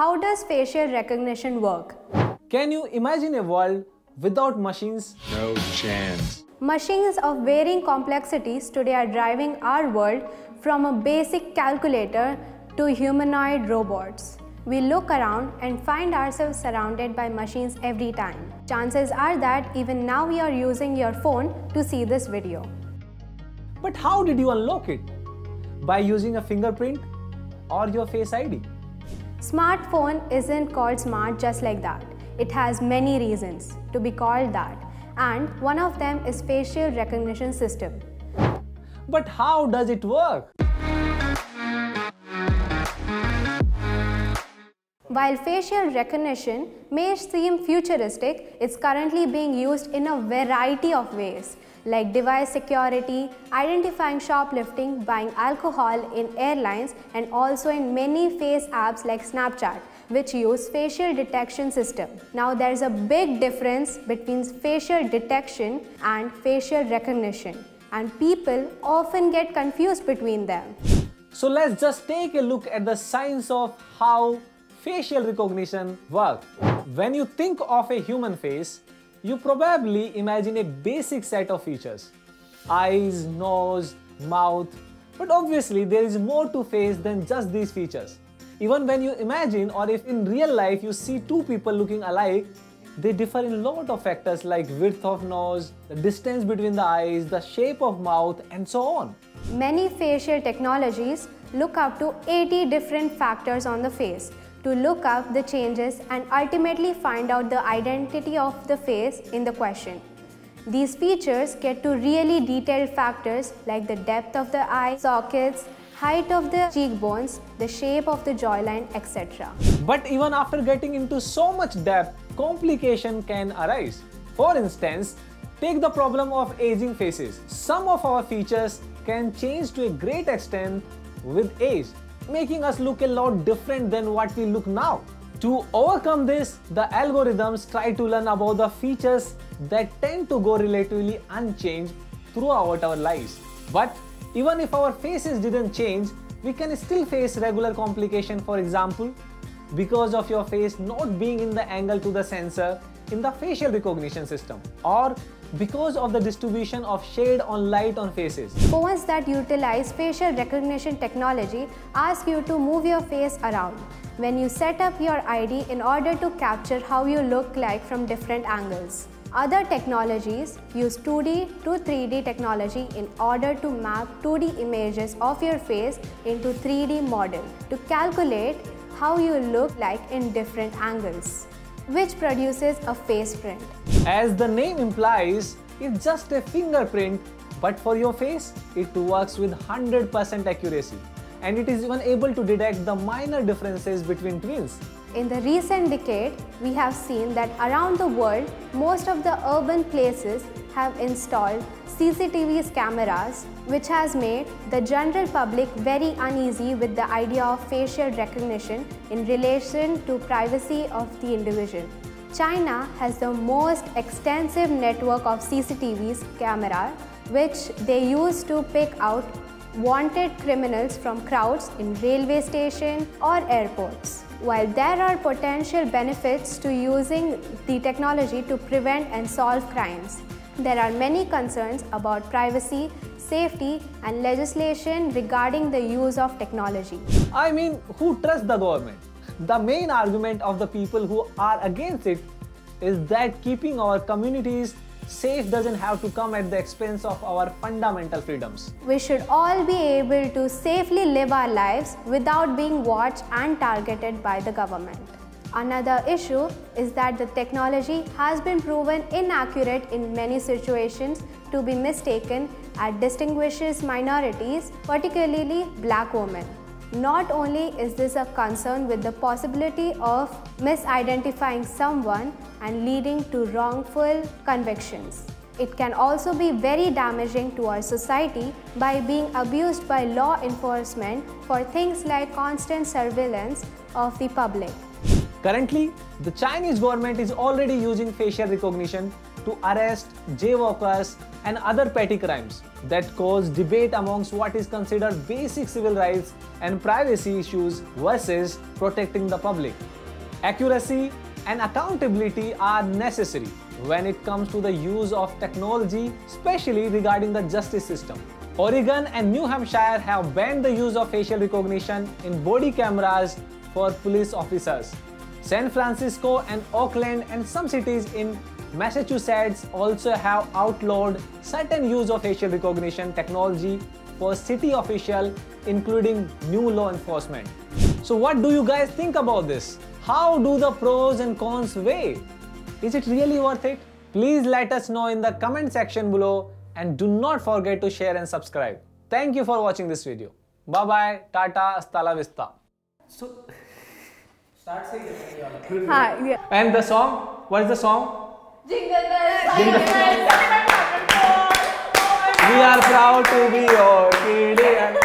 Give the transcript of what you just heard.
How does facial recognition work? Can you imagine a world without machines? No chance. Machines of varying complexities today are driving our world from a basic calculator to humanoid robots. We look around and find ourselves surrounded by machines every time. Chances are that even now we are using your phone to see this video. But how did you unlock it? By using a fingerprint or your Face ID? Smartphone isn't called smart just like that. It has many reasons to be called that, and one of them is facial recognition system. But how does it work? While facial recognition may seem futuristic, it's currently being used in a variety of ways, like device security, identifying shoplifting, buying alcohol in airlines, and also in many face apps like Snapchat, which use facial detection system. Now there's a big difference between facial detection and facial recognition, and people often get confused between them. So let's just take a look at the science of how facial recognition works. When you think of a human face, you probably imagine a basic set of features: eyes, nose, mouth. But obviously there is more to face than just these features. Even when you imagine, or if in real life you see two people looking alike, they differ in lot of factors like width of nose, the distance between the eyes, the shape of mouth, and so on. Many facial technologies look up to 80 different factors on the face to look up the changes and ultimately find out the identity of the face in the question. These features get to really detailed factors like the depth of the eye sockets, height of the cheekbones, the shape of the jawline, etc. But even after getting into so much depth, complication can arise. For instance, take the problem of aging faces. Some of our features can change to a great extent with age, making us look a lot different than what we look now. To overcome this, the algorithms try to learn about the features that tend to go relatively unchanged throughout our lives. But even if our faces didn't change, we can still face regular complication. For example, because of your face not being in the angle to the sensor in the facial recognition system, or because of the distribution of shade on light on faces. Phones that utilize facial recognition technology ask you to move your face around when you set up your ID in order to capture how you look like from different angles. Other technologies use 2D to 3D technology in order to map 2D images of your face into 3D model to calculate how you look like in different angles, which produces a face print. As the name implies, it's just a fingerprint, but for your face, it works with 100% accuracy, and it is even able to detect the minor differences between twins. In the recent decade, we have seen that around the world, most of the urban places have installed CCTV cameras, which has made the general public very uneasy with the idea of facial recognition in relation to privacy of the individual. China has the most extensive network of CCTV cameras, which they use to pick out wanted criminals from crowds in railway stations or airports. While there are potential benefits to using the technology to prevent and solve crimes, there are many concerns about privacy, safety, and legislation regarding the use of technology. I mean, who trusts the government? The main argument of the people who are against it is that keeping our communities safe doesn't have to come at the expense of our fundamental freedoms. We should all be able to safely live our lives without being watched and targeted by the government. Another issue is that the technology has been proven inaccurate in many situations to be mistaken as distinguishes minorities, particularly black women. Not only is this a concern with the possibility of misidentifying someone and leading to wrongful convictions, it can also be very damaging to our society by being abused by law enforcement for things like constant surveillance of the public. Currently, the Chinese government is already using facial recognition to arrest jaywalkers and other petty crimes that cause debate amongst what is considered basic civil rights and privacy issues versus protecting the public. Accuracy and accountability are necessary when it comes to the use of technology, especially regarding the justice system. Oregon and New Hampshire have banned the use of facial recognition in body cameras for police officers. San Francisco and Oakland and some cities in Massachusetts also have outlawed certain use of facial recognition technology for city officials, including new law enforcement. So what do you guys think about this? How do the pros and cons weigh? Is it really worth it? Please let us know in the comment section below and do not forget to share and subscribe. Thank you for watching this video. Bye-bye, tata, hasta la vista. So, start singing. Hi, yeah. And the song? What is the song? Jingle bells, jingle bells. We are proud to be your kids.